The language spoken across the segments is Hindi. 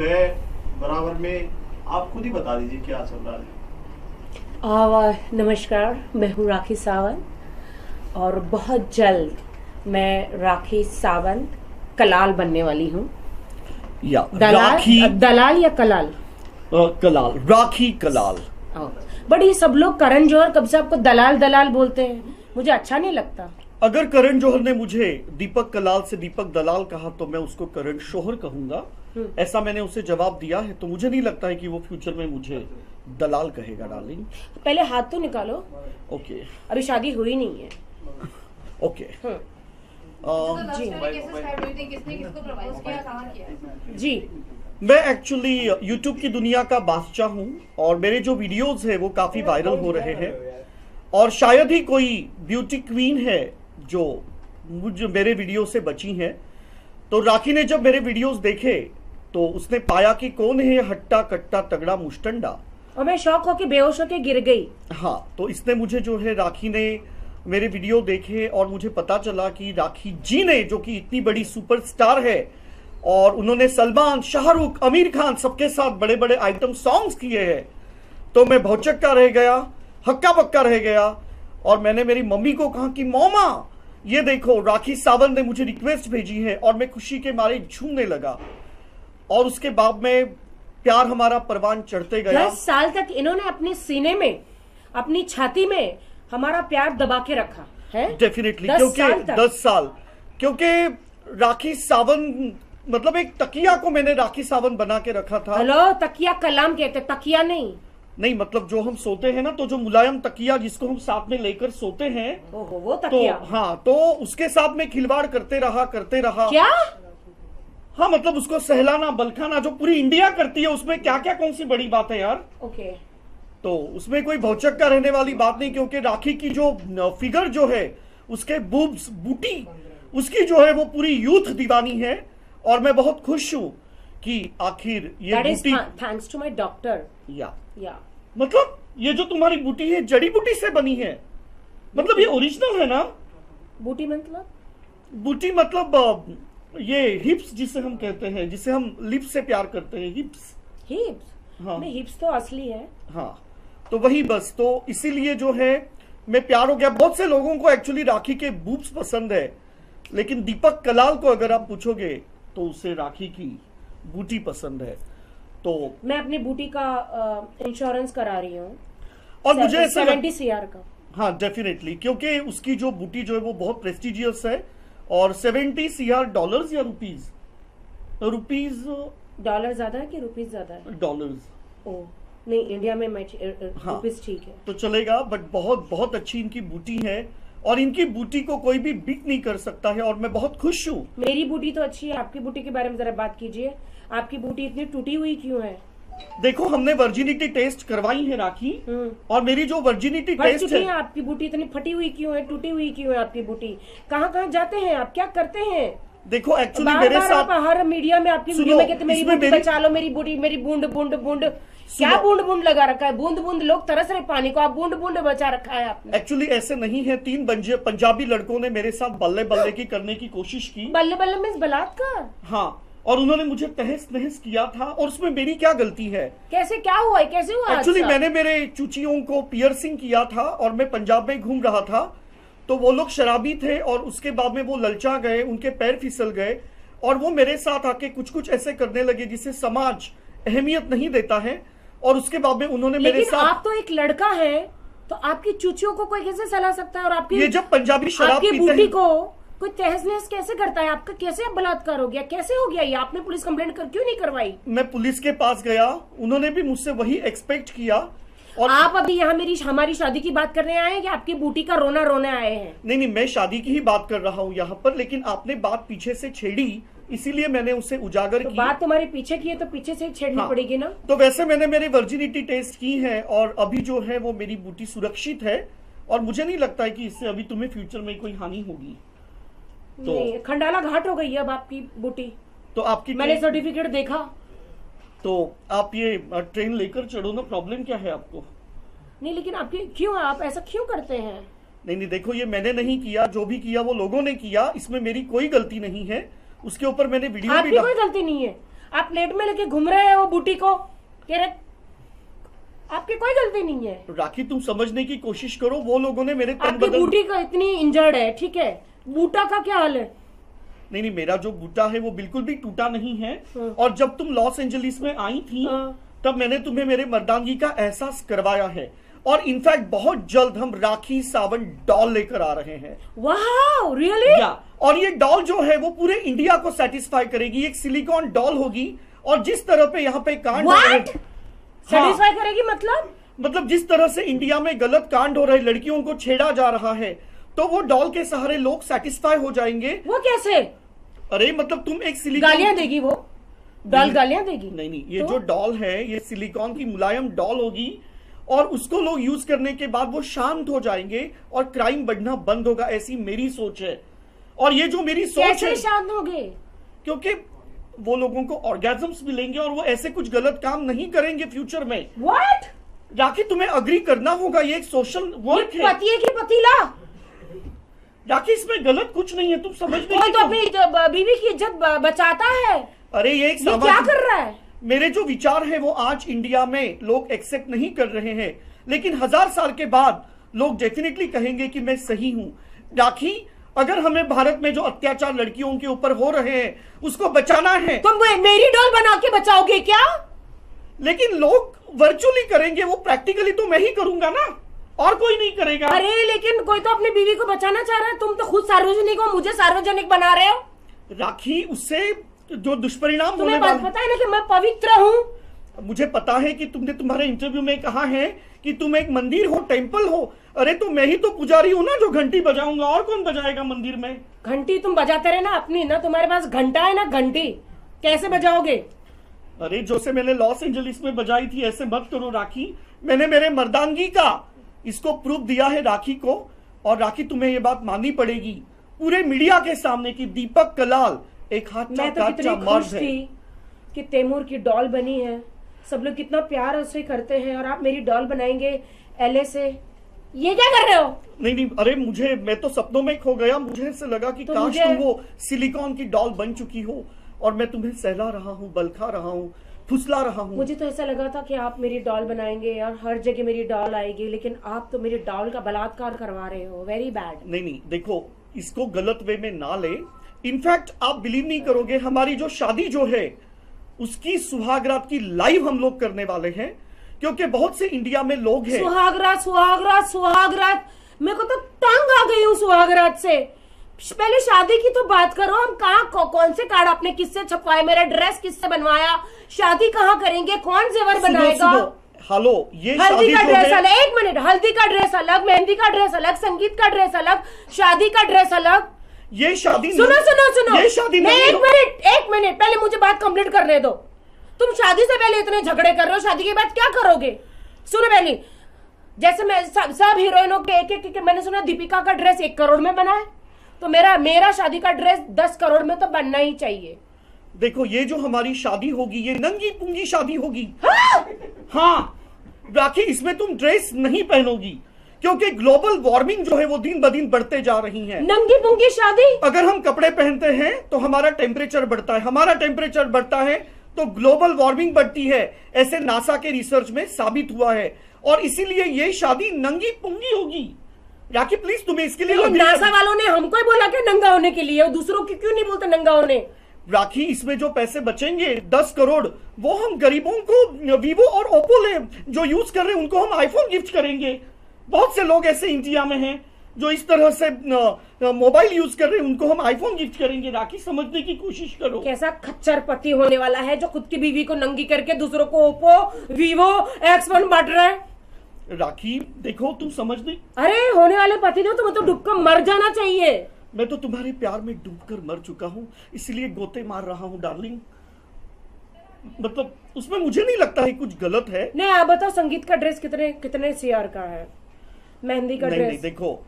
है बराबर में, आप खुद ही बता दीजिए क्या चल रहा है। नमस्कार, मैं हूँ राखी सावंत और बहुत जल्द मैं राखी सावंत कलाल बनने वाली हूँ। दलाल या कलाल? कलाल, राखी कलाल। बट ये सब लोग करण जौहर कब से आपको दलाल दलाल बोलते हैं, मुझे अच्छा नहीं लगता। अगर करण जौहर ने मुझे दीपक कलाल से दीपक दलाल कहा तो मैं उसको करण शोहर कहूंगा। ऐसा मैंने उसे जवाब दिया है, तो मुझे नहीं लगता है कि वो फ्यूचर में मुझे दलाल कहेगा। डार्लिंग, पहले हाथ तो निकालो। ओके अभी शादी हुई नहीं है। ओके जी, मैं एक्चुअली यूट्यूब की दुनिया का बादशाह हूँ और मेरे जो वीडियोस हैं वो काफी वायरल हो रहे हैं और शायद ही कोई ब्यूटी क्वीन है जो मुझे मेरे वीडियो से बची है। तो राखी ने जब मेरे वीडियोस देखे तो उसने पाया कि कौन है हट्टा कट्टा तगड़ा मुस्टंडा, और मैं शौक होके बेहोश होके गिर गई। हाँ, तो इसने मुझे जो है, राखी ने मेरे वीडियो देखे और मुझे पता चला कि राखी जी ने, जो कि इतनी बड़ी सुपरस्टार है और उन्होंने सलमान, शाहरुख, आमिर खान सबके साथ बड़े बड़े आइटम सॉन्ग्स किए हैं, तो मैं भौचक्का रह गया, हक्का बक्का रह गया। और मैंने मेरी मम्मी को कहा कि मम्मा ये देखो राखी सावंत ने मुझे रिक्वेस्ट भेजी है, और मैं खुशी के मारे झूमने लगा। और उसके बाद में प्यार हमारा परवान चढ़ते गया। 10 साल तक इन्होंने अपने सीने में, अपनी छाती में हमारा प्यार दबा के रखा है। डेफिनेटली, क्योंकि 10 साल, क्योंकि राखी सावंत मतलब एक तकिया को मैंने राखी सावंत बना के रखा था। हेलो, तकिया कलाम कहते, तकिया नहीं, मतलब जो हम सोते हैं ना, तो जो मुलायम तकिया जिसको हम साथ में लेकर सोते हैं, वो तकिया। तो हाँ, तो उसके साथ में खिलवाड़ करते रहा। क्या? हाँ, मतलब उसको सहलाना बलखाना जो पूरी इंडिया करती है, उसमें क्या क्या कौन सी बड़ी बात है यार। ओके, तो उसमें कोई भौचक्का रहने वाली बात नहीं, क्योंकि राखी की जो फिगर जो है, उसके बूब्स, बूटी, उसकी जो है वो पूरी यूथ दीवानी है। और मैं बहुत खुश हूँ कि आखिर ये बूटी, थैंक्स टू माय डॉक्टर, या मतलब ये जो तुम्हारी बूटी है जड़ी बूटी से बनी है, मतलब ये ओरिजिनल है ना। बूटी मतलब ये हिप्स जिसे हम कहते हैं, जिसे हम लिप्स से प्यार करते हैं, हिप्स। हाँ, नहीं, हिप्स तो असली है। हाँ, तो वही बस, तो इसीलिए जो है मैं प्यार हो गया। बहुत से लोगों को एक्चुअली राखी के बूब्स पसंद है, लेकिन दीपक कलाल को अगर आप पूछोगे तो उसे राखी की बूटी पसंद है। तो मैं अपनी बूटी का इंश्योरेंस करा रही हूँ और मुझे 70 CR का। हाँ डेफिनेटली, क्योंकि उसकी जो बूटी जो है वो बहुत प्रेस्टिजियस है और 70 CR डॉलर्स या रुपीज डॉलर ज्यादा है कि रुपीज ज्यादा है? डॉलर्स। ओ नहीं, इंडिया में रुपीज ठीक है तो चलेगा, बट बहुत बहुत अच्छी इनकी बूटी है और इनकी बूटी को कोई भी बीट नहीं कर सकता है और मैं बहुत खुश हूँ। मेरी बूटी तो अच्छी है, आपकी बूटी के बारे में जरा बात कीजिए। आपकी बूटी इतनी टूटी हुई क्यों है? देखो, हमने वर्जिनिटी टेस्ट करवाई है राखी, और मेरी जो वर्जिनिटी टेस्ट है, आपकी बूटी इतनी फटी हुई क्यों है, टूटी हुई क्यों है आपकी बूटी? कहाँ जाते हैं आप, क्या करते हैं? देखो एक्चुअली मेरे साथ हर मीडिया में आपकी वीडियो में कहते मेरी बूटी बचा लो, मेरी बूटी, मेरी बूंद बूंद बूंद। क्या बूंद बूंद लगा रखा है? बूंद बूंद लोग तरस रहे पानी को, आप बूंद बूंद बचा रखा है आपने। एक्चुअली ऐसे नहीं है, 3 पंजाबी लड़कों ने मेरे साथ बल्ले बल्ले की करने की कोशिश की। बल्ले बल्ले में बलात्कार? हाँ, और उन्होंने मुझे तहस नहस किया था, और उसमें मेरी क्या गलती है? कैसे, क्या हुआ है, कैसे हुआ? एक्चुअली मैंने मेरे चूचियों को पियर्सिंग किया था और मैं पंजाब में घूम रहा था, तो वो लोग शराबी थे और उसके बाद में वो ललचा गए, उनके पैर फिसल गए और वो मेरे साथ आके कुछ ऐसे करने लगे जिसे समाज अहमियत नहीं देता है। और उसके बाद में उन्होंने मेरे साथ, आप तो एक लड़का है तो आपकी चूचियों को कोई कैसे सलाह सकता है, और आपकी ये जब पंजाबी शराब की बूटी को कोई तहस नहस कैसे करता है? आपका कैसे बलात्कार हो गया, कैसे हो गया ये? आपने पुलिस कंप्लेंट क्यों नहीं करवाई? मैं पुलिस के पास गया, उन्होंने भी मुझसे वही एक्सपेक्ट किया। और आप अभी यहाँ हमारी शादी की बात करने आए हैं कि आपकी बूटी का रोना रोने आए हैं? नहीं, मैं शादी की ही बात कर रहा हूँ यहाँ पर, लेकिन आपने बात पीछे से छेड़ी, इसीलिए मैंने उसे उजागर की। बात तुम्हारे पीछे की है तो पीछे से छेड़नी पड़ेगी ना। तो वैसे मैंने मेरे वर्जिनिटी टेस्ट की है और अभी जो है वो मेरी बूटी सुरक्षित है और मुझे नहीं लगता है कि इससे अभी तुम्हें फ्यूचर में कोई हानि होगी। तो खंडाला घाट हो गई है अब आपकी बूटी। तो आपकी, मैंने सर्टिफिकेट देखा। तो आप ये ट्रेन लेकर चढ़ो ना, प्रॉब्लम क्या है आपको? नहीं, लेकिन आपकी क्यों, आप ऐसा क्यों करते हैं? नहीं, देखो ये मैंने नहीं किया, जो भी किया वो लोगों ने किया, इसमें मेरी कोई गलती नहीं है। उसके ऊपर मैंने वीडियो भी, कोई गलती नहीं है। आप प्लेट में लेके घूम रहे हैं वो बूटी को, कह रहे आपकी कोई गलती नहीं है। राखी तुम समझने की कोशिश करो, वो लोगों ने मेरे आपकी बूटी का इतनी इंजर्ड है, ठीक है, बूटा का क्या हाल है? नहीं नहीं, मेरा जो बूटा है वो बिल्कुल भी टूटा नहीं है। और जब तुम लॉस एंजेलिस में आई थी तब मैंने तुम्हें मेरे मर्दानगी का एहसास करवाया है, और इनफैक्ट बहुत जल्द हम राखी सावंत डॉल लेकर आ रहे हैं। Wow, really? या, और ये डॉल जो है वो पूरे इंडिया को सेटिस्फाई करेगी। एक सिलिकॉन डॉल होगी, और जिस तरह पे यहाँ पे कांड सेटिस्फाई करेगी, मतलब जिस तरह से इंडिया में गलत कांड हो रहे, लड़कियों को छेड़ा जा रहा है, तो वो डॉल के सहारे लोग सेटिस्फाई हो जाएंगे। वो कैसे? अरे मतलब तुम एक सिलिकॉन, गालियां देगी वो डॉल, गालियां देगी? नहीं नहीं, ये जो डॉल है ये सिलिकॉन की मुलायम डॉल होगी, और उसको लोग यूज करने के बाद वो शांत हो जाएंगे और क्राइम बढ़ना बंद होगा, ऐसी मेरी सोच है। और ये जो मेरी सोच है, शांत हो गए क्योंकि वो लोगों को ऑर्गेजम्स मिलेंगे और वो ऐसे कुछ गलत काम नहीं करेंगे फ्यूचर में। व्हाट? राखी तुम्हें अग्री करना होगा, ये एक सोशल वर्क है। पतिए की पतीला। राखी इसमें गलत कुछ नहीं है, तुम समझ नहीं। तो अपनी बीवी की इज्जत बचाता है। अरे ये क्या कर रहा है? मेरे जो विचार हैं वो आज इंडिया में लोग एक्सेप्ट नहीं कर रहे हैं, लेकिन 1000 साल के बाद लोग डेफिनेटली कहेंगे कि मैं सही हूं। राखी, अगर हमें भारत में जो अत्याचार लड़कियों के ऊपर हो रहे हैं उसको बचाना है, तुम मेरी डॉल बना के बचाओगे क्या? लेकिन लोग वर्चुअली करेंगे, वो प्रैक्टिकली तो मैं ही करूंगा ना, और कोई नहीं करेगा। अरे लेकिन कोई तो अपनी बीवी को बचाना चाह रहा है, तुम तो खुद सार्वजनिक हो, मुझे सार्वजनिक बना रहे हो। राखी, उससे जो दुष्परिणाम होने वाले, पता है ना कि मैं पवित्र हूँ। मुझे पता है कि तुमने तुम्हारे इंटरव्यू में कहा है कि तुम एक मंदिर हो, टेम्पल हो। अरे तो मैं ही तो पुजारी हूँ ना जो घंटी बजाऊंगा, और कौन बजाएगा मंदिर में घंटी? तुम बजाते रहे ना अपनी, ना तुम्हारे पास घंटा है ना घंटी, कैसे बजाओगे? अरे जो से मैंने लॉस एंजेलिस में बजाई थी ऐसे मत करो राखी। मैंने मेरे मर्दानगी का इसको प्रूफ दिया है राखी को, और राखी तुम्हें ये बात माननी पड़ेगी पूरे मीडिया के सामने कि दीपक कलाल एक हाथ में कि तैमूर की डॉल बनी है, सब लोग कितना प्यार उससे करते हैं, और आप मेरी डॉल बनाएंगे एले से, ये क्या कर रहे हो? नहीं नहीं, अरे मुझे, मैं तो सपनों में खो गया, मुझे ऐसे लगा कि काश तुम वो सिलिकॉन की डॉल बन चुकी हो और मैं तुम्हें सहला रहा हूँ, बलखा रहा हूँ, फुसला रहा हूँ। मुझे तो ऐसा लगा था कि आप मेरी डॉल बनाएंगे और हर जगह मेरी डॉल आएगी, लेकिन आप तो मेरी डॉल का बलात्कार करवा रहे हो। Very bad. नहीं नहीं, देखो इसको गलत वे में ना ले। इनफैक्ट आप बिलीव नहीं करोगे, हमारी जो शादी जो है उसकी सुहागरात की लाइव हम लोग करने वाले हैं, क्योंकि बहुत से इंडिया में लोग हैं। सुहागरात सुहागरात सुहागरात, मेरे को तो तंग आ गई हूँ सुहागरात से। पहले शादी की तो बात करो, हम कहाँ, कौन से कार्ड आपने किससे छपवाए, मेरा ड्रेस किससे बनवाया, शादी कहाँ करेंगे, कौन जेवर बनाएगा? हेलो, ये हल्दी का ड्रेस अलग, एक मिनट, हल्दी का ड्रेस अलग, मेहंदी का ड्रेस अलग, संगीत का ड्रेस अलग, शादी का ड्रेस अलग। ये शादी, सुनो सुनो सुनो, ये शादी नहीं। एक मिनट पहले मुझे बात कंप्लीट करने दो। तुम शादी से पहले इतने झगड़े कर रहे हो, शादी के बाद क्या करोगे? सुनो पहले, जैसे मैं सब हीरोइनों के एक, मैंने सुना दीपिका का ड्रेस 1 करोड़ में बना है, तो मेरा शादी का ड्रेस 10 करोड़ में तो बनना ही चाहिए। देखो ये जो हमारी शादी होगी ये नंगी पुंगी शादी होगी। हाँ राखी, इसमें तुम ड्रेस नहीं पहनोगी, क्योंकि ग्लोबल वार्मिंग जो है वो दिन ब दिन बढ़ते जा रही है। नंगी पुंगी शादी, अगर हम कपड़े पहनते हैं तो हमारा टेम्परेचर बढ़ता है, हमारा टेम्परेचर बढ़ता है तो ग्लोबल वार्मिंग बढ़ती है, ऐसे नासा के रिसर्च में साबित हुआ है, और इसीलिए ये शादी नंगी पुंगी होगी। राखी प्लीज, तुम्हें इसके लिए, नासा वालों ने हमको ही बोला क्या नंगा होने के लिए, और दूसरों को क्यों नहीं बोलते नंगा होने? राखी इसमें जो पैसे बचेंगे 10 करोड़, वो हम गरीबों को वीवो और ओप्पो जो यूज कर रहे हैं उनको हम आईफोन गिफ्ट करेंगे। बहुत से लोग ऐसे इंडिया में हैं जो इस तरह से मोबाइल यूज कर रहे हैं, उनको हम आईफोन गिफ्ट करेंगे। राखी समझने की कोशिश करो। कैसा खच्चर पति होने वाला है जो खुद की बीवी को नंगी करके दूसरों को ओप्पो वीवो X1 बांट रहा है। राखी देखो, तुम समझ नहीं, अरे होने वाले पति जो तुम्हें तो डूबकर मर जाना चाहिए। मैं तो तुम्हारे प्यार में डूबकर मर चुका हूँ, इसलिए गोते मार रहा हूँ डार्लिंग, मतलब उसमें मुझे नहीं लगता है कुछ गलत है। नहीं आप बताओ, संगीत का ड्रेस कितने सीआर का है, मेहंदी का ड्रेस? नहीं देखो,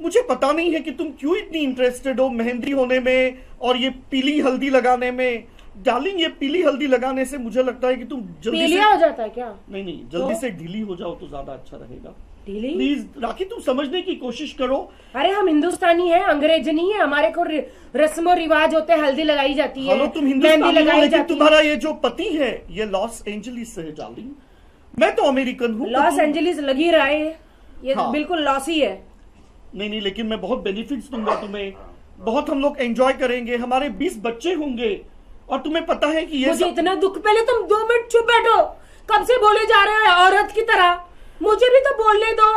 मुझे पता नहीं है कि तुम क्यों इतनी इंटरेस्टेड हो मेहंदी होने में और ये पीली हल्दी लगाने में। डार्लिंग ये पीली हल्दी लगाने से मुझे लगता है कि तुम जल्दी पीलिया हो जाता है क्या? नहीं नहीं, जल्दी से ढीली हो जाओ तो ज्यादा अच्छा रहेगा। ढीली। प्लीज राखी तुम समझने की कोशिश करो। अरे हम हिंदुस्तानी हैं, अंग्रेज नहीं है। हमारे को रस्म और रिवाज होते हैं, हल्दी लगाई जाती है। तुम हिंदुस्तानी हो, लेकिन तुम्हारा ये जो पति है ये लॉस एंजेलिस से है डार्लिंग, मैं तो अमेरिकन हूँ। लॉस एंजेलिस लग ही रहा है ये, बिल्कुल लॉस ही है। नहीं नहीं, लेकिन मैं बहुत बेनिफिट्स दूंगा तुम्हें, बहुत हम लोग एंजॉय करेंगे, हमारे 20 बच्चे होंगे। और तुम्हें पता है कि ये मुझे इतना दुख, पहले तुम 2 मिनट चुप बैठो, कब से बोले जा रहे हो औरत की तरह, मुझे भी तो बोलने दो।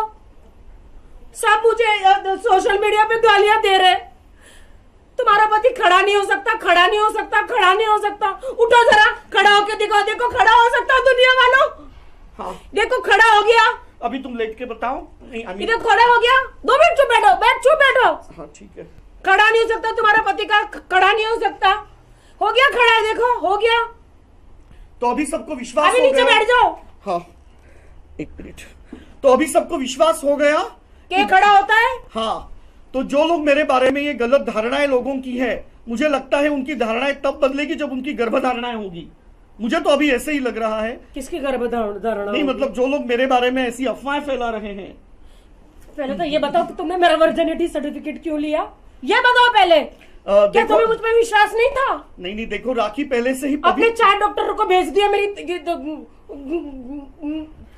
सब मुझे सोशल मीडिया पे गालियां दे रहे, तुम्हारा पति खड़ा नहीं हो सकता, खड़ा नहीं हो सकता, खड़ा नहीं हो सकता। उठो जरा, खड़ा होके दिखाओ, देखो खड़ा हो सकता दुनिया वालों। हाँ। देखो खड़ा हो गया, अभी तुम लेट के बताओ, इधर खड़ा हो गया। 2 मिनट चुप बैठो, बैठ चुप बैठो। हाँ ठीक है, खड़ा नहीं हो सकता, तुम्हारा पति का खड़ा नहीं हो सकता, हो गया खड़ा है, देखो हो गया। तो अभी सबको विश्वास, अभी नीचे बैठ जाओ। हाँ एक मिनट, तो अभी सबको विश्वास हो गया कि खड़ा होता है। हाँ, तो जो लोग मेरे बारे में ये गलत धारणाएं लोगों की है, मुझे लगता है उनकी धारणाएं तब बदलेगी जब उनकी गर्भधारणाएं होगी। मुझे तो अभी ऐसे ही लग रहा है। किसकी गर्भधारणा? नहीं मतलब जो लोग मेरे बारे में ऐसी अफवाहें फैला रहे हैं। पहले तो ये बताओ कि तुमने मेरा वर्जिनिटी सर्टिफिकेट क्यों लिया, ये बताओ पहले। क्या तुम्हें मुझ पर विश्वास नहीं था? नहीं नहीं, देखो राखी पहले से ही अपने 4 डॉक्टरों को भेज दिया मेरी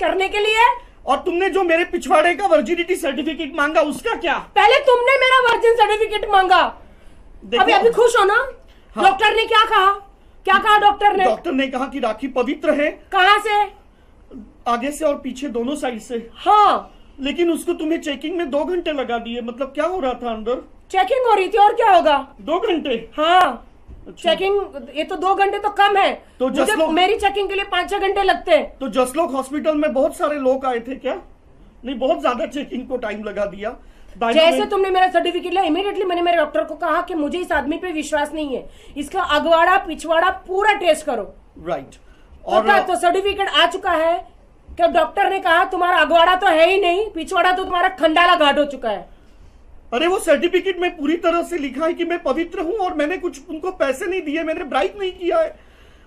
करने के लिए। और तुमने जो मेरे पिछवाड़े का वर्जिनिटी सर्टिफिकेट मांगा उसका क्या? पहले तुमने मेरा वर्जिन सर्टिफिकेट मांगा। अभी अभी खुश हो ना? हाँ। डॉक्टर ने क्या कहा? क्या कहा डॉक्टर ने? डॉक्टर ने कहा कि राखी पवित्र है। कहाँ से? आगे से और पीछे दोनों साइड से। हाँ, लेकिन उसको तुम्हें चेकिंग में 2 घंटे लगा दिए। मतलब क्या हो रहा था अंदर? चेकिंग हो रही थी और क्या होगा? 2 घंटे। हाँ अच्छा। चेकिंग, ये तो 2 घंटे तो कम है, तो जसलोक मेरी चेकिंग के लिए 5-6 घंटे लगते हैं। तो जसलोक हॉस्पिटल में बहुत सारे लोग आए थे क्या? नहीं, बहुत ज्यादा चेकिंग को टाइम लगा दिया। जैसे तुमने मेरा सर्टिफिकेट लिया, इमीडिएटली मैंने मेरे डॉक्टर को कहा कि मुझे इस आदमी पे विश्वास नहीं है, इसका अगवाड़ा पिछवाड़ा पूरा ट्रेस करो। राइट, और सर्टिफिकेट आ चुका है। क्या डॉक्टर ने कहा तुम्हारा अगवाड़ा तो है ही नहीं, पिछवाड़ा तो तुम्हारा खंडाला घाट हो चुका है। अरे वो सर्टिफिकेट में पूरी तरह से लिखा है कि मैं पवित्र हूँ, और मैंने कुछ उनको पैसे नहीं दिए, मैंने ब्राइब नहीं किया है,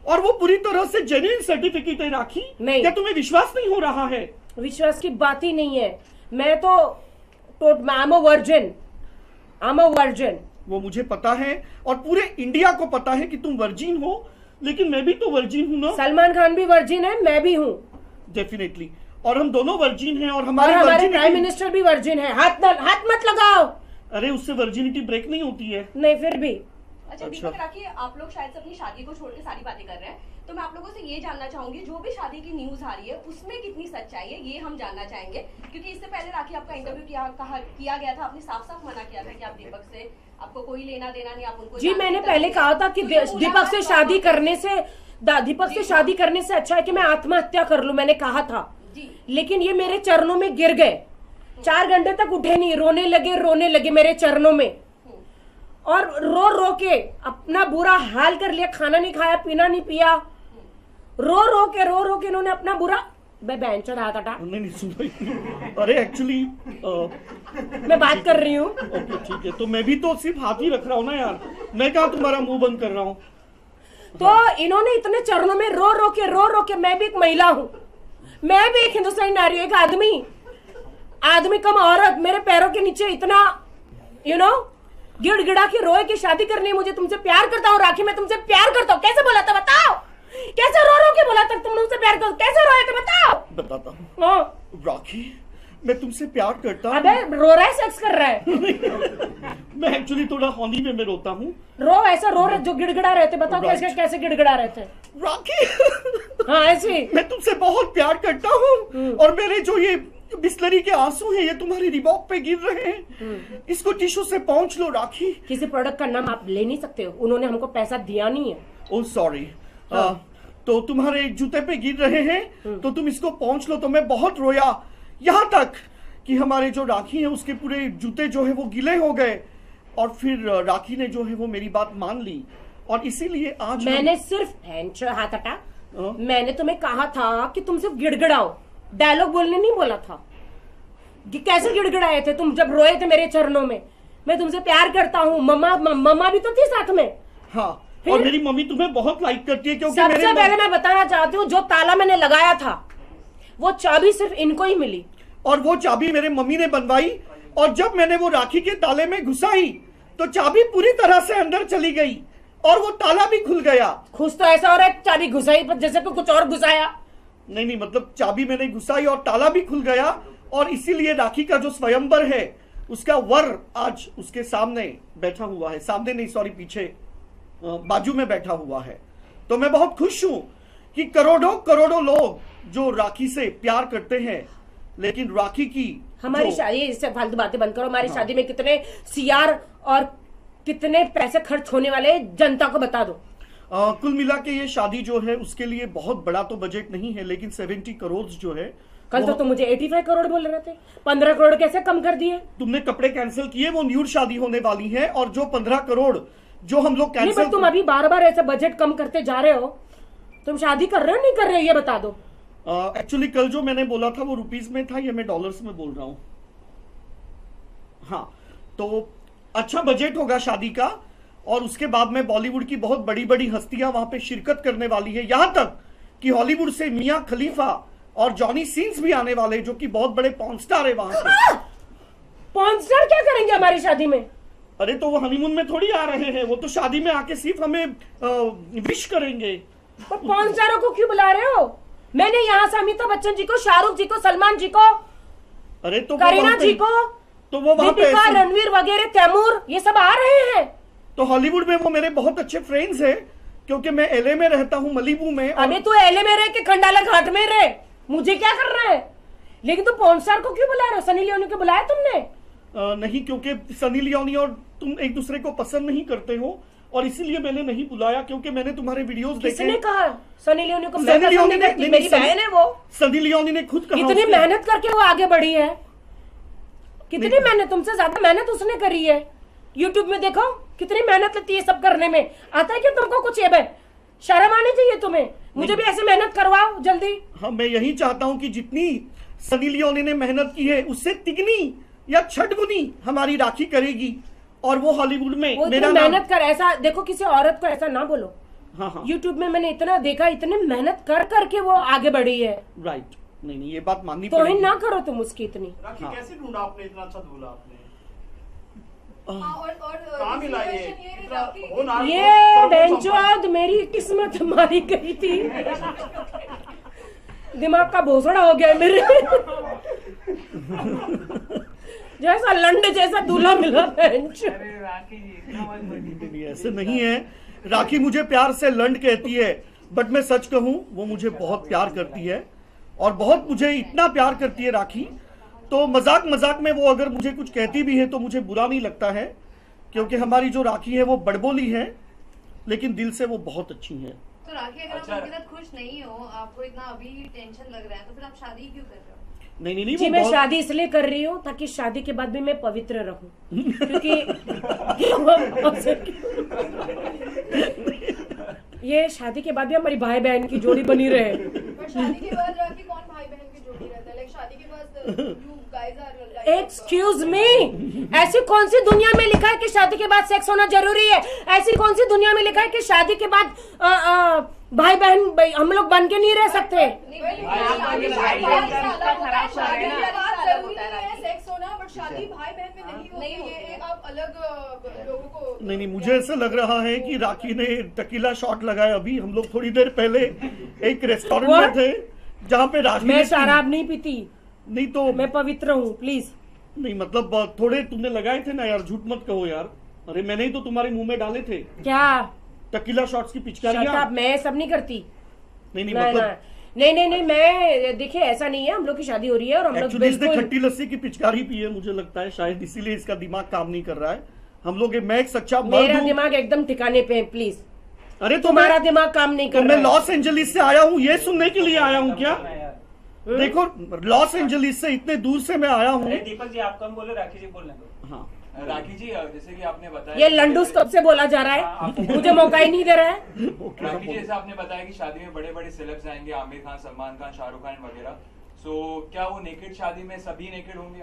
और वो पूरी तरह से जेन्युइन सर्टिफिकेट है। राखी नहीं, क्या तुम्हें विश्वास नहीं हो रहा है? विश्वास की बात ही नहीं है। मैं तो आई एम अ वर्जिन। वो मुझे पता है और पूरे इंडिया को पता है कि तुम वर्जिन हो, लेकिन मैं भी तो वर्जिन हूँ ना। सलमान खान भी वर्जिन है, मैं भी हूँ डेफिनेटली, और हम दोनों वर्जिन हैं। और हमारे प्राइम मिनिस्टर भी वर्जिन है। हाथ मत लगाओ। अरे उससे वर्जिनिटी ब्रेक नहीं होती है। नहीं फिर भी। अच्छा दीपक राखी, आप लोग शायद से अपनी शादी को छोड़ के सारी बातें कर रहे हैं, तो मैं आप लोगों से ये जानना चाहूंगी जो भी शादी की न्यूज आ रही है उसमें कितनी सच्चाई है, ये हम जानना चाहेंगे। क्योंकि इससे पहले राखी आपका इंटरव्यू किया गया था, आपने साफ साफ मना किया था कि आप दीपक से आपको कोई लेना देना नहीं, आप उनको। जी मैंने पहले कहा था कि दीपक से शादी करने से, दीपक से शादी करने से अच्छा है कि मैं आत्महत्या कर लूं, मैंने कहा था। लेकिन ये मेरे चरणों में गिर गए, 4 घंटे तक उठे नहीं, रोने लगे मेरे चरणों में, और रो रो के अपना बुरा हाल कर लिया। खाना नहीं खाया, पीना नहीं पिया, रो रो के इन्होंने अपना बुरा बहन चढ़ा था। अरे एक्चुअली मैं बात कर रही हूँ। ठीक है, तो मैं भी तो सिर्फ हाथ ही रख रहा हूँ ना यार, मैं कहाँ तुम्हारा मुंह बंद कर रहा हूँ। तो इन्होंने इतने चरणों में रो रो के, मैं भी एक महिला हूँ, मैं भी एक हिंदुस्तानी नारी, एक आदमी कम औरत, मेरे पैरों के नीचे इतना गिड़गिड़ा के रोए कि शादी करनी है मुझे, तुमसे प्यार करता हूँ राखी, मैं तुमसे प्यार करता हूँ। कैसे बोला था बताओ? कैसे रो रो के बोला था तुमने मुझसे प्यार करो? कैसे रोए थे बताओ? बताता हूँ राखी, मैं तुमसे प्यार करता हूँ। अबे रो रहा है, सेक्स कर रहा है। मैं एक्चुअली थोड़ा हॉनी में रोता हूँ। रो ऐसा रो रहे जो गिड़गिड़ा रहते, बताओ कैसे कैसे गिड़गिड़ा रहते राखी। हाँ ऐसे, मैं तुमसे बहुत प्यार करता हूँ, और मेरे जो ये बिस्लरी के आंसू हैं ये तुम्हारी रिबॉक पे गिर रहे हैं, इसको टिश्यू से पोंछ लो राखी। किसी प्रोडक्ट का नाम आप ले नहीं सकते हो, उन्होंने हमको पैसा दिया नहीं है। Oh sorry. तो तुम्हारे जूते पे गिर रहे हैं तो तुम इसको पोंछ लो। तो मैं बहुत रोया, यहाँ तक कि हमारे जो राखी है उसके पूरे जूते जो है वो गीले हो गए, और फिर राखी ने जो है वो मेरी बात मान ली, और इसीलिए आज मैंने सिर्फ हाथ हटा। मैंने तुम्हें कहा था कि तुम सिर्फ गिड़गिड़ाओ, डायलॉग बोलने नहीं बोला था। कैसे गिड़गिड़ाए थे तुम जब रोए थे मेरे चरणों में? मैं तुमसे प्यार करता हूँ। मम्मा भी तो थी साथ में। हाँ, और मेरी मम्मी तुम्हें बहुत लाइक करती है क्योंकि सबसे पहले मैं बताना चाहती हूँ जो ताला मैंने लगाया था वो चाबी सिर्फ इनको ही मिली। और वो चाबी मेरे मम्मी ने बनवाई और जब मैंने वो राखी के ताले में घुसाई तो चाबी पूरी तरह से अंदर चली गई और वो ताला भी खुल गया। खुश तो ऐसा हो रहा है चाबी घुसाई पर जैसे तो कुछ और घुसाया। नहीं नहीं, मतलब चाबी मैंने घुसाई और ताला भी खुल गया और इसीलिए राखी का जो स्वयंवर है उसका वर आज उसके सामने बैठा हुआ है, सामने नहीं सॉरी पीछे बाजू में बैठा हुआ है। तो मैं बहुत खुश हूं कि करोड़ों करोड़ों लोग जो राखी से प्यार करते हैं, लेकिन राखी की हमारी शादी, इससे फालतू बातें बंद करो। हमारी शादी में कितने सीआर और कितने पैसे खर्च होने वाले जनता को बता दो। कुल मिला के ये शादी जो है उसके लिए बहुत बड़ा तो बजट नहीं है, लेकिन 70 करोड़ जो है। कल तो तुम मुझे 85 करोड़ बोल रहे थे, 15 करोड़ कैसे कम कर दिए तुमने? कपड़े कैंसिल किए, वो न्यूड शादी होने वाली है और जो 15 करोड़ जो हम लोग कैंसिल। पर तुम अभी बार बार ऐसे बजट कम करते जा रहे हो। तुम शादी कर रहे हो नहीं कर रहे ये बता दो। एक्चुअली कल जो मैंने बोला था वो रुपीज में था, ये मैं डॉलर्स में बोल रहा हूँ। हाँ, तो अच्छा बजट होगा शादी का और उसके बाद में बॉलीवुड की बहुत बड़ी बड़ी हस्तियां वहां पे शिरकत करने वाली है। यहां तक कि हॉलीवुड से मिया खलीफा और जॉनी सिन्स भी आने वाले जो कि बहुत बड़े पॉर्न स्टार है। वहां पॉर्न स्टार क्या करेंगे हमारी शादी में? अरे तो वो हनीमून में थोड़ी आ रहे हैं, वो तो शादी में आके सिर्फ हमें विश करेंगे। पॉर्न स्टारों को क्यों बुला रहे हो? मैंने यहाँ से अमिताभ बच्चन जी को, शाहरुख जी को, सलमान जी को, अरे तो करीना जी को, तो वो दीपिका, रणवीर वगैरह, तैमूर, ये सब आ रहे हैं। तो हॉलीवुड में वो मेरे बहुत अच्छे फ्रेंड्स हैं क्योंकि मैं एलए में रहता हूँ, मलीबू में। अबे तू एलए में रह के खंडाला घाट में रहे, मुझे क्या कर रहा है? लेकिन तू पॉर्न स्टार को क्यों बुला रहे हो? सनी लियोनी को बुलाया तुमने? नहीं, क्योंकि सनी लियोनी और तुम एक दूसरे को पसंद नहीं करते हो और इसीलिए मैंने नहीं बुलाया, क्योंकि मैंने तुम्हारे वीडियोस देखे। किसने कहा सनी लियोनी को? सनी लियोनी ने, मेरी बहन है वो। सनी लियोनी ने खुद कहा, इतनी मेहनत करके वो आगे बढ़ी है। कितनी मेहनत, तुमसे ज्यादा मेहनत उसने करी है। यूट्यूब में देखो कितनी मेहनत लगती है सब करने में। आता है क्या तुमको कुछ? ये भाई शर्म आनी चाहिए तुम्हें। मुझे भी ऐसे मेहनत करवाओ जल्दी। हाँ, मैं यही चाहता हूँ कि जितनी सनी लियोनी ने मेहनत की है उससे तिगनी या छठगुनी हमारी राखी करेगी और वो हॉलीवुड में वो मेरा मेहनत कर। ऐसा देखो किसी औरत को ऐसा ना बोलो। हाँ हाँ, यूट्यूब में मैंने इतना देखा, इतने मेहनत कर करके वो आगे बढ़ी है। राइट, नहीं नहीं, ये बात माननी पड़ेगी। तो ना करो तुम उसकी इतनी। राखी कैसे ढूंढा आपने? इतना अच्छा ढूंढा आपने। ये बेंचवाद मेरी किस्मत मारी गई थी। दिमाग का भोसड़ा हो गया मेरे। जैसा लंड जैसा दूल्हा मिला। ऐसे नहीं है, राखी मुझे प्यार से लंड कहती है, बट मैं सच कहूँ वो मुझे बहुत प्यार करती है और बहुत मुझे इतना प्यार करती है राखी। तो मजाक मजाक में वो अगर मुझे कुछ कहती भी है तो मुझे बुरा नहीं लगता है, क्योंकि हमारी जो राखी है वो बड़बोली है लेकिन दिल से वो बहुत अच्छी है। तो राखी, अगर आप उनके साथ खुश नहीं हो, आपको इतना अभी टेंशन लग रहा है, तो फिर आप शादी क्यों कर रहे हो? नहीं नहीं नहीं, जी मैं शादी इसलिए कर रही हूँ ताकि शादी के बाद भी मैं पवित्र रहूँ, क्योंकि ये शादी के बाद भी हमारी भाई बहन की जोड़ी बनी रहे। शादी के बाद राखी कौन भाई बहन की जोड़ी रहता है? शादी के बाद एक्सक्यूज मी, ऐसी कौन सी दुनिया में लिखा है कि शादी के बाद सेक्स होना जरूरी है? ऐसी कौन सी दुनिया में लिखा है कि शादी के बाद भाई बहन हम लोग बन के नहीं रह सकते? नहीं नहीं, मुझे ऐसा लग रहा है कि राखी ने टकीला शॉट लगाया। अभी हम लोग थोड़ी देर पहले एक रेस्टोरेंट में थे जहाँ पे राखी। मैं शराब नहीं पीती। नहीं तो मैं पवित्र हूँ प्लीज। नहीं मतलब थोड़े तुमने लगाए थे ना यार, झूठ मत कहो यार। अरे मैंने ही तो तुम्हारे मुंह में डाले थे। क्या टकीला शॉट्स की पिचकारियां? मैं सब नहीं करती। नहीं नहीं, मतलब नहीं नहीं नहीं, मैं देखिए ऐसा नहीं है। हम लोग की शादी हो रही है और हम लोग इसने खट्टी लस्सी की पिचकारी पी है, मुझे लगता है शायद इसीलिए इसका दिमाग काम नहीं कर रहा है। हम लोग, मैं एक सच्चा, मेरा दिमाग एकदम ठिकाने पे है प्लीज। अरे तुम्हारा दिमाग काम नहीं कर रहा। मैं लॉस एंजेलिस से आया हूँ ये सुनने के लिए आया हूँ क्या? देखो लॉस एंजेलिस से इतने दूर से मैं आया हूँ। दीपक जी आप कम बोलो, राखी जी बोलने दो। हाँ राखी जी, जैसे कि आपने बताया ये लंडूस कब से बोला जा रहा है, मुझे मौका ही नहीं दे रहा है। राखी जी जैसे आपने बताया कि शादी में बड़े बड़े सेलेब्स आएंगे, आमिर खान, सलमान खान, शाहरुख खान वगैरह, सो क्या वो नेकेड शादी में सभी नेकेड होंगे?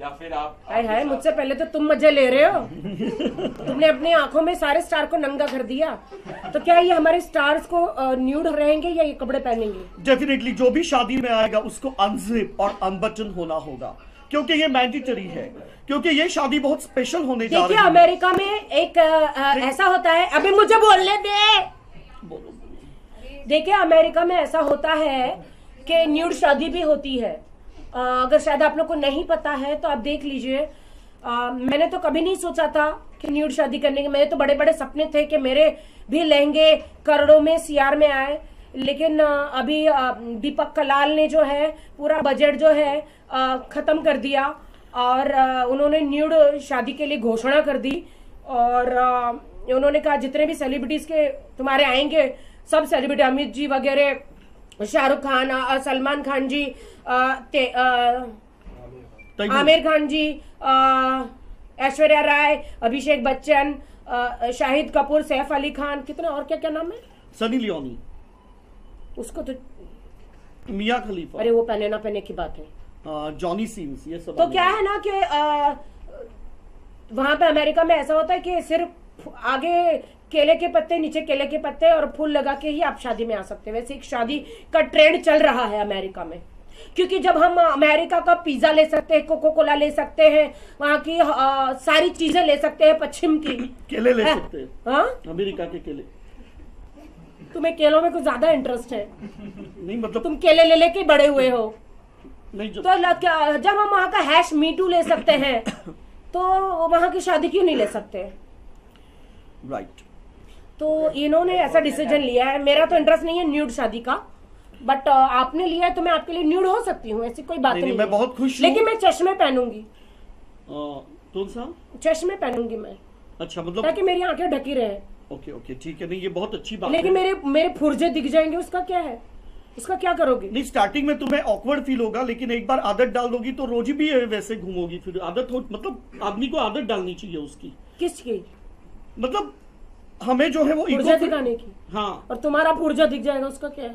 या फिर आप हाय हाय मुझसे पहले तो तुम मजे ले रहे हो। तुमने अपनी आंखों में सारे स्टार को नंगा कर दिया, तो क्या ये हमारे स्टार्स को न्यूड रहेंगे या ये कपड़े पहनेंगे? डेफिनेटली जो भी शादी में आएगा उसको अनजिप और अनबटन होना होगा, क्योंकि ये मैंडेटरी है, क्योंकि ये शादी बहुत स्पेशल होने जा रही है। अमेरिका में एक ऐसा होता है, अभी मुझे बोलने दे। देखिए अमेरिका में ऐसा होता है कि न्यूड शादी भी होती है। अगर शायद आप लोग को नहीं पता है तो आप देख लीजिए। मैंने तो कभी नहीं सोचा था कि न्यूड शादी करने के, मेरे तो बड़े बड़े सपने थे कि मेरे भी लहंगे करोड़ों में सीआर में आए, लेकिन अभी दीपक कलाल ने जो है पूरा बजट जो है खत्म कर दिया और उन्होंने न्यूड शादी के लिए घोषणा कर दी। और उन्होंने कहा जितने भी सेलिब्रिटीज के तुम्हारे आएंगे सब सेलिब्रिटी, अमित जी वगैरह, शाहरुख खान, सलमान खान जी, आमिर खान जी, ऐश्वर्या राय, अभिषेक बच्चन, शाहिद कपूर, सैफ अली खान, कितने और क्या क्या नाम है, सनी लियोनी, उसको तो मिया खलीफा, अरे वो पहने ना पहने की बात है, जॉनी सिन्स, ये सब। तो क्या है ना कि वहां पे अमेरिका में ऐसा होता है कि सिर्फ आगे केले के पत्ते नीचे केले के पत्ते और फूल लगा के ही आप शादी में आ सकते हैं। वैसे एक शादी का ट्रेंड चल रहा है अमेरिका में, क्योंकि जब हम अमेरिका का पिज्जा ले सकते हैं, कोको कोला ले सकते हैं, वहाँ की सारी चीजें ले सकते हैं, पश्चिम की केले ले सकते हैं, अमेरिका के केले। तुम्हें केलों में कुछ ज्यादा इंटरेस्ट है नहीं, मतलब तुम केले ले लेके बड़े हुए हो। नहीं तो जब हम वहाँ का हैश मीटू ले सकते हैं तो वहाँ की शादी क्यों नहीं ले सकते? राइट, तो इन्होंने ऐसा डिसीजन लिया है। मेरा तो इंटरेस्ट नहीं है न्यूड शादी का, बट आपने लिया है तो मैं आपके लिए न्यूड हो सकती हूँ, ऐसी कोई बात नहीं, मैं बहुत खुश, लेकिन मैं चश्मे पहनूंगी। कौन सा चश्मे पहनूंगी मैं? अच्छा, मतलब ताकि मेरी आंखें ढकी रहे। ओके ओके ठीक है, नहीं ये बहुत अच्छी बात है, लेकिन मेरे फुर्जे दिख जाएंगे, उसका क्या है, उसका क्या करोगे? नहीं स्टार्टिंग में तुम्हें ऑकवर्ड फील होगा, लेकिन एक बार आदत डाल दोगी तो रोज भी वैसे घूमोगी, फिर आदत हो, मतलब आदमी को आदत डालनी चाहिए उसकी। किसकी? मतलब हमें जो है वो फुर्जा दिखाने की। हाँ, और तुम्हारा फुर्जा दिख जाएगा, उसका क्या है?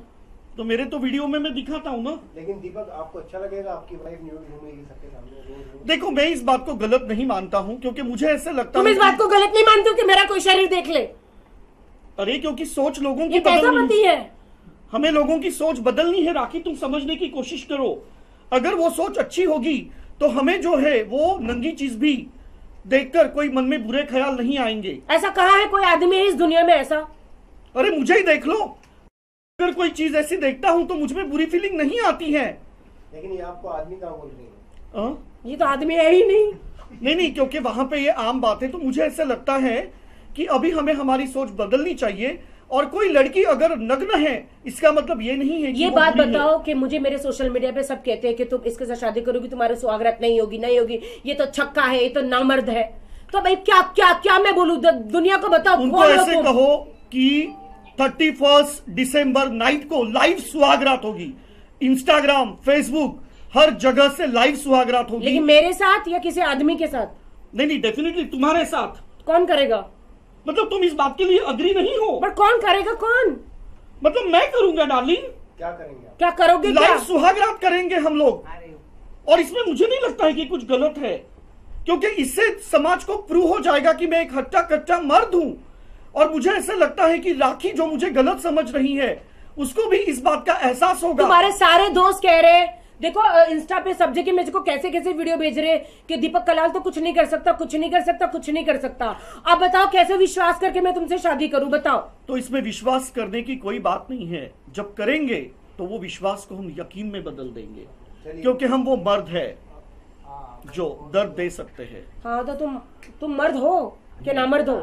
तो मेरे तो वीडियो में मैं दिखाता हूँ ना। लेकिन दीपक आपको अच्छा लगेगा, आपकी वाइफ न्यूड घूमेगी सबके सामने। देखो मैं इस बात को गलत नहीं मानता हूँ, क्योंकि मुझे ऐसे लगता है। तुम इस बात को गलत नहीं मानते हो कि मेरा कोई शरीर देख ले? अरे क्योंकि सोच लोगों की बदलनी है, हमें लोगों की सोच बदलनी है राखी, तुम समझने की कोशिश करो। अगर वो सोच अच्छी होगी तो हमें जो है वो नंगी चीज भी देखकर कोई मन में बुरे ख्याल नहीं आएंगे। ऐसा कहाँ है कोई आदमी है इस दुनिया में ऐसा? अरे मुझे ही देख लो, अगर कोई चीज ऐसी देखता हूँ तो मुझमें बुरी फीलिंग नहीं आती है। लेकिन ये आपको आदमी कहाँ बोल रही है, ये तो आदमी है ही नहीं। नहीं नहीं, क्योंकि वहाँ पे ये आम बात है, तो मुझे ऐसा लगता है कि अभी हमें हमारी सोच बदलनी चाहिए। और कोई लड़की अगर नग्न है इसका मतलब ये नहीं है कि ये बात बताओ कि मुझे मेरे सोशल मीडिया पे सब कहते हैं कि तुम इसके साथ शादी करोगी तुम्हारे स्वागत नहीं होगी, नहीं होगी, ये तो छक्का है, ये तो नामर्द है। तो भाई क्या क्या क्या मैं बोलूं, दुनिया को बताओ। उनको ऐसे कहो कि 31 दिसंबर नाइट को लाइव सुहागरात होगी, इंस्टाग्राम, फेसबुक, हर जगह से लाइव सुहागरात होगी। लेकिन मेरे साथ या किसी आदमी के साथ? नहीं नहीं डेफिनेटली तुम्हारे साथ। कौन करेगा? मतलब तुम इस बात के लिए अग्री नहीं हो? बट कौन करेगा? कौन? मतलब मैं करूंगा डार्लिंग। क्या करेंगे? क्या करोगे? लाइव सुहागरात करेंगे हम लोग, और इसमें मुझे नहीं लगता है कि कुछ गलत है, क्योंकि इससे समाज को प्रूव हो जाएगा कि मैं एक हट्टा कट्टा मर्द हूँ। और मुझे ऐसा लगता है कि राखी जो मुझे गलत समझ रही है उसको भी इस बात का एहसास होगा। तुम्हारे सारे दोस्त कह रहे हैं, देखो इंस्टा पे सब जगह मुझको कैसे कैसे वीडियो भेज रहे कि दीपक कलाल तो कुछ नहीं कर सकता, कुछ नहीं कर सकता, कुछ नहीं कर सकता। अब बताओ कैसे विश्वास करके मैं तुमसे शादी करूं, बताओ? तो इसमें विश्वास करने की कोई बात नहीं है, जब करेंगे तो वो विश्वास को हम यकीन में बदल देंगे, क्योंकि हम वो मर्द है जो दर्द दे सकते हैं। हाँ, तो तुम मर्द हो क्या नामर्द हो?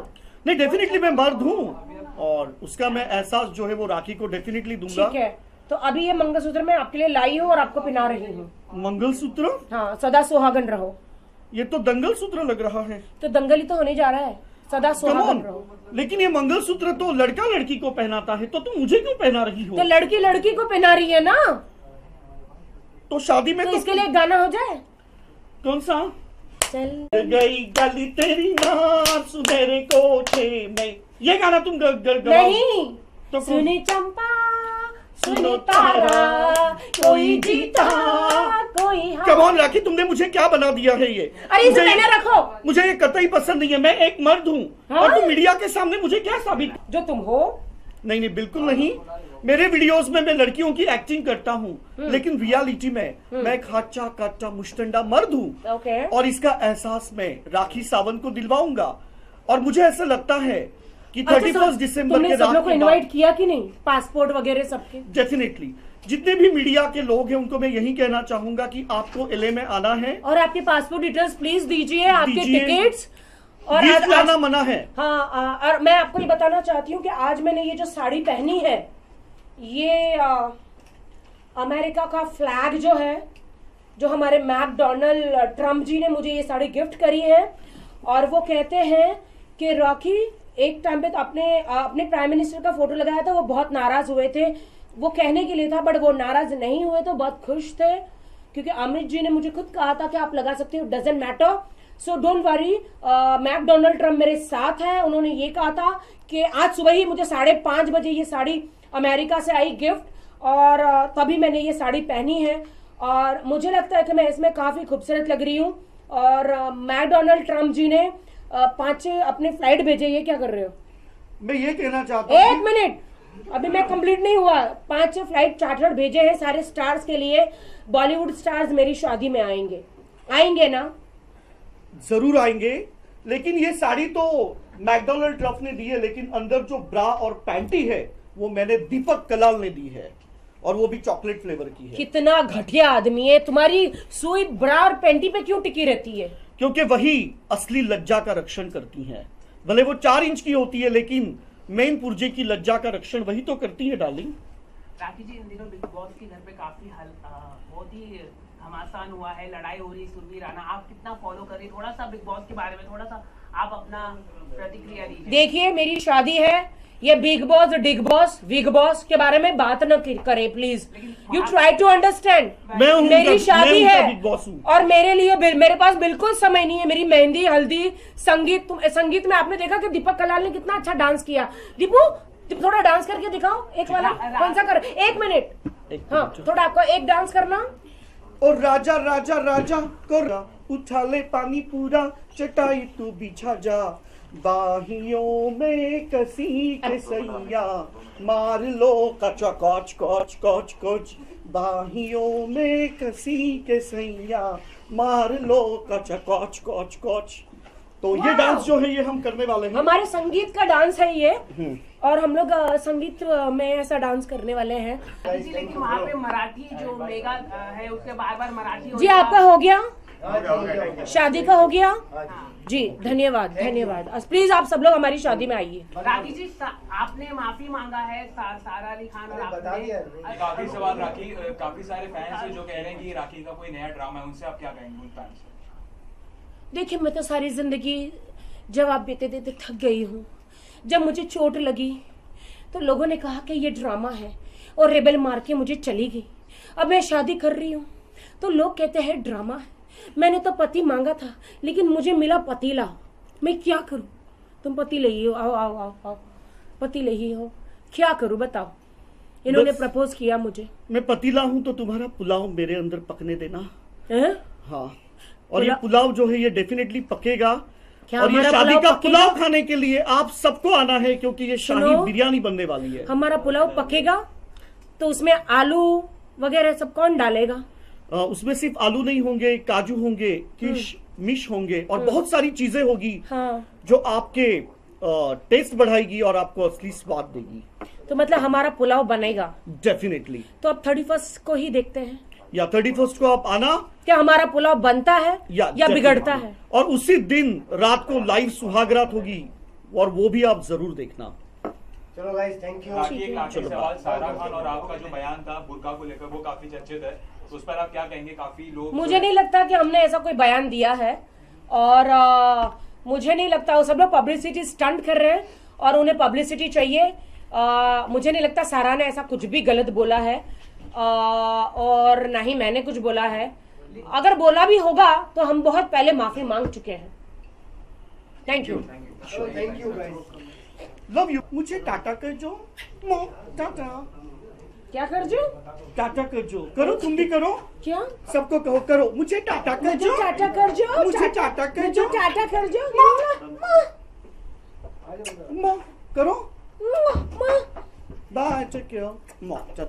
नहीं डेफिनेटली मैं मर्द हूँ, और उसका मैं एहसास जो है वो राखी को डेफिनेटली दूंगा। ठीक है, तो अभी ये मंगलसूत्र मैं आपके लिए लाई हूँ और आपको पहना रही हूँ। मंगलसूत्र? हाँ, सदा सुहागन रहो। ये तो दंगल सूत्र लग रहा है। तो दंगल ही तो होने जा रहा है, सदा सुहागन रहो। लेकिन ये मंगलसूत्र तो लड़का लड़की को पहनाता है, तो तुम मुझे क्यों पहना रही हो? तो लड़की लड़की को पहना रही है ना, तो शादी में तो इसके लिए गाना हो जाए। कौन सा? चल गई गली तेरी मां सुनहरे कोठे में, ये गाना तुम नहीं तो सुनी चंपा सुनी तारा कोई जीता कोई ही। हाँ। कमाल राखी, तुमने मुझे क्या बना दिया है ये। अरे इसे मैंने रखो, मुझे ये कतई पसंद नहीं है। मैं एक मर्द हूँ। हाँ? और तुम मीडिया के सामने मुझे क्या साबित, जो तुम हो। नहीं नहीं, बिल्कुल नहीं। मेरे वीडियोस में मैं लड़कियों की एक्टिंग करता हूँ, लेकिन रियलिटी में मैं खाचा काटा मुश्तंडा मर्द हूँ। और इसका एहसास मैं राखी सावंत को दिलवाऊंगा। और मुझे ऐसा लगता है कि 31 दिसंबर के रात को इनवाइट किया कि नहीं, पासपोर्ट वगैरह सबके। डेफिनेटली जितने भी मीडिया के लोग हैं उनको मैं यही कहना चाहूंगा कि आपको एलए में आना है और आपके पासपोर्ट डिटेल्स प्लीज दीजिए, आपके टिकट्स और आना मना है। हाँ, और मैं आपको ये बताना चाहती हूँ कि आज मैंने ये जो साड़ी पहनी है ये अमेरिका का फ्लैग जो है, जो हमारे मैकडोनाल्ड ट्रम्प जी ने मुझे ये साड़ी गिफ्ट करी है। और वो कहते हैं कि राखी, एक टाइम पे तो अपने प्राइम मिनिस्टर का फोटो लगाया था, वो बहुत नाराज हुए थे। वो कहने के लिए था बट वो नाराज नहीं हुए, तो बहुत खुश थे क्योंकि अमित जी ने मुझे खुद कहा था कि आप लगा सकते हो, doesn't matter, so don't worry. McDonald Trump मेरे साथ है। उन्होंने ये कहा था कि आज सुबह ही मुझे 5:30 बजे ये साड़ी अमेरिका से आई गिफ्ट, और तभी मैंने ये साड़ी पहनी है। और मुझे लगता है कि मैं इसमें काफ़ी खूबसूरत लग रही हूँ। और मैकडोनाल्ड ट्रम्प जी ने 5 अपने फ्लाइट भेजे। ये क्या कर रहे हो? मैं ये कहना चाहता हूँ, एक मिनट, अभी मैं कंप्लीट नहीं हुआ। 5 फ्लाइट चार्टर भेजे हैं सारे स्टार्स के लिए। बॉलीवुड स्टार्स मेरी शादी में आएंगे, आएंगे ना? जरूर आएंगे। लेकिन ये साड़ी तो मैकडोनाल्ड ट्रम्प ने दी है, लेकिन अंदर जो ब्रा और पैंटी है वो मैंने दीपक कलाल ने दी है, और वो भी चॉकलेट फ्लेवर की है। कितना घटिया आदमी है। तुम्हारी सुई ब्रा और पैंटी पे क्यों टिकी रहती है? क्योंकि वही असली लज्जा का रक्षण करती है। भले वो 4 इंच की होती है, लेकिन मेन पुर्जे की लज्जा का रक्षण वही तो करती है। डार्लिंग राखी जी, इन दिनों बिग बॉस के घर पे काफी बहुत ही घमासान हुआ है, लड़ाई हो रही, सुरभि राणा, आप कितना फॉलो कर रही हैं? थोड़ा सा बिग बॉस के बारे में थोड़ा सा आप अपना प्रतिक्रिया दीजिए। देखिए, मेरी शादी है, ये Bigg Boss, dig boss, wig boss के बारे में बात न करे please. You try to understand, मेरी शादी है और मेरे लिए, मेरे पास बिल्कुल समय नहीं है। मेरी मेहंदी, हल्दी, संगीत में आपने देखा कि दीपक कलाल ने कितना अच्छा डांस किया। दीपू, थोड़ा डांस करके दिखाओ। एक वाला कौन सा कर, एक मिनट, हाँ, थोड़ा आपको एक डांस करना। और राजा राजा राजा कर उठा ले पानी पूरा, चटाई तू बिछा जा, बाहियों में कसी के सैया, मार लो कचा कोच कोच कोच कोच, बाहियों में कसी के सैया, मार लो कचा कोच कोच कोच। तो ये डांस जो है ये हम करने वाले हैं, हमारे संगीत का डांस है ये, और हम लोग संगीत में ऐसा डांस करने वाले हैं। लेकिन वहाँ पे मराठी जो मेगा है उसके बार-बार मराठी। जी, आपका हो गया शादी का, हो गया जी, धन्यवाद धन्यवाद। प्लीज आप सब लोग हमारी शादी में आइए। राखी जी, आपने माफी मांगा है सारा अली खान और आपने काफी सवाल। राखी, काफी सारे फैंस हैं जो कह रहे हैं कि राखी का कोई नया ड्रामा है, उनसे आप क्या कहेंगे उन फैंस से? देखिए, मैं तो सारी जिंदगी जवाब देते देते थक गई हूँ। जब मुझे चोट लगी तो लोगों ने कहा कि ये ड्रामा है, और रेबल मार के मुझे चली गई। अब मैं शादी कर रही हूँ तो लोग कहते हैं ड्रामा है। मैंने तो पति मांगा था, लेकिन मुझे मिला पतीला। मैं क्या करूं? तुम पति ले ही हो, आओ आओ आओ आओ, पति ले ही हो, क्या करूं बताओ? इन्होंने प्रपोज किया मुझे। मैं पतीला हूं तो तुम्हारा पुलाव मेरे अंदर पकने देना है? हाँ, और ये पुलाव जो है ये डेफिनेटली पकेगा। क्या और ये शादी का पुलाव खाने के लिए आप सबको आना है, क्योंकि ये शाही बिरयानी बनने वाली है। हमारा पुलाव पकेगा तो उसमें आलू वगैरह सब कौन डालेगा? उसमें सिर्फ आलू नहीं होंगे, काजू होंगे, किशमिश होंगे, और बहुत सारी चीजें होगी। हाँ। जो आपके टेस्ट बढ़ाएगी और आपको असली स्वाद देगी। तो मतलब हमारा पुलाव बनेगा डेफिनेटली। तो आप 31 को ही देखते हैं, या 31 को आप आना, क्या हमारा पुलाव बनता है या बिगड़ता है। और उसी दिन रात को लाइव सुहागरात होगी, और वो भी आप जरूर देखना। चलो गाइस, थैंक यू। एक सवाल, सारा खान और आपका जो बयान था बुर्का को लेकर वो काफी चर्चित है, उस पर आप क्या कहेंगे? काफी लोग, मुझे नहीं लगता कि हमने ऐसा कोई बयान दिया है, और मुझे नहीं लगता वो सब लोग पब्लिसिटी स्टंट कर रहे हैं और उन्हें पब्लिसिटी चाहिए। मुझे नहीं लगता सारा ने ऐसा कुछ भी गलत बोला है, और ना ही मैंने कुछ बोला है। अगर बोला भी होगा तो हम बहुत पहले माफी मांग चुके हैं। Thank you, thank you, love you. मुझे टाटा कर जो, टाटा क्या कर जो? टाटा कर जो। करो तुम भी करो। क्या? सबको कहो करो। मुझे टाटा कर जो। टाटा कर जो। मुझे टाटा कर जो। टाटा कर जो। माँ करो। माँ बाय।